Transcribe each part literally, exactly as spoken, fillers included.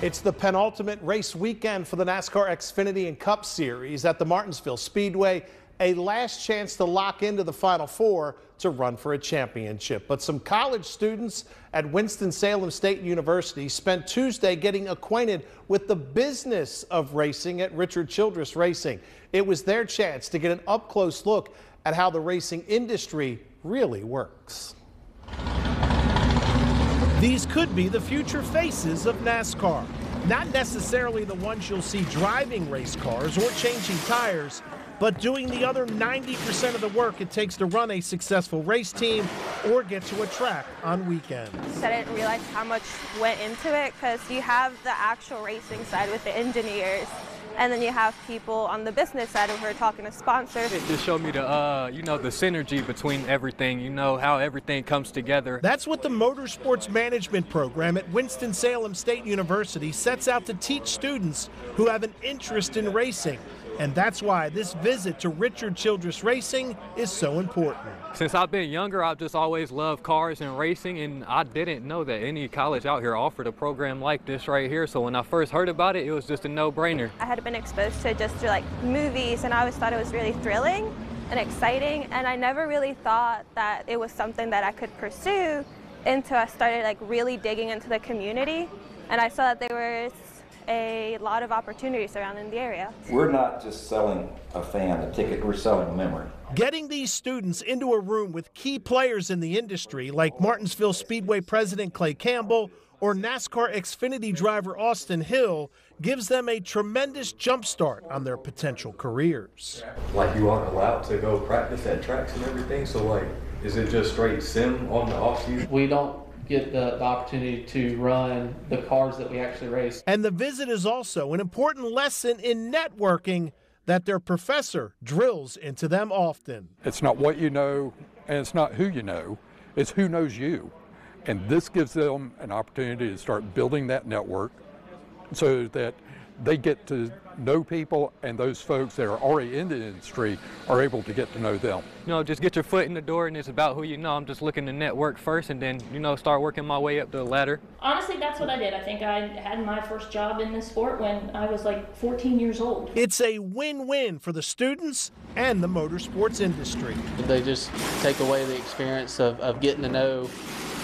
It's the penultimate race weekend for the NASCAR Xfinity and Cup Series at the Martinsville Speedway. A last chance to lock into the Final Four to run for a championship. But some college students at Winston-Salem State University spent Tuesday getting acquainted with the business of racing at Richard Childress Racing. It was their chance to get an up-close look at how the racing industry really works. These could be the future faces of NASCAR. Not necessarily the ones you'll see driving race cars or changing tires, but doing the other ninety percent of the work it takes to run a successful race team or get to a track on weekends. I didn't realize how much went into it, because you have the actual racing side with the engineers, and then you have people on the business side who are talking to sponsors. It just showed me the, uh, you know, the synergy between everything, you know, how everything comes together. That's what the Motorsports Management Program at Winston-Salem State University sets out to teach students who have an interest in racing. And that's why this visit to Richard Childress Racing is so important. Since I've been younger, I've just always loved cars and racing, and I didn't know that any college out here offered a program like this right here. So when I first heard about it, it was just a no-brainer. I had been exposed to it just through like movies, and I always thought it was really thrilling and exciting, and I never really thought that it was something that I could pursue until I started like really digging into the community, and I saw that there were a lot of opportunities around in the area. We're not just selling a fan a ticket, we're selling a memory. Getting these students into a room with key players in the industry like Martinsville Speedway President Clay Campbell or NASCAR Xfinity driver Austin Hill gives them a tremendous jumpstart on their potential careers. Like, you aren't allowed to go practice at tracks and everything, so like, is it just straight sim on the off season? We don't get the, the opportunity to run the cars that we actually race. And the visit is also an important lesson in networking that their professor drills into them often. It's not what you know, and it's not who you know, it's who knows you. And this gives them an opportunity to start building that network so that they get to know people, and those folks that are already in the industry are able to get to know them. You know, just get your foot in the door, and it's about who you know. I'm just looking to network first, and then, you know, start working my way up the ladder. Honestly, that's what I did. I think I had my first job in this sport when I was like fourteen years old. It's a win-win for the students and the motorsports industry. They just take away the experience of, of getting to know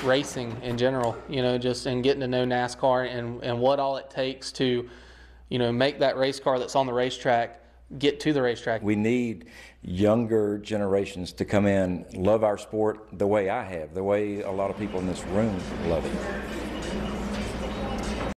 racing in general, you know, just and getting to know NASCAR and, and what all it takes to, you know, make that race car that's on the racetrack get to the racetrack. We need younger generations to come in, love our sport the way I have, the way a lot of people in this room love it.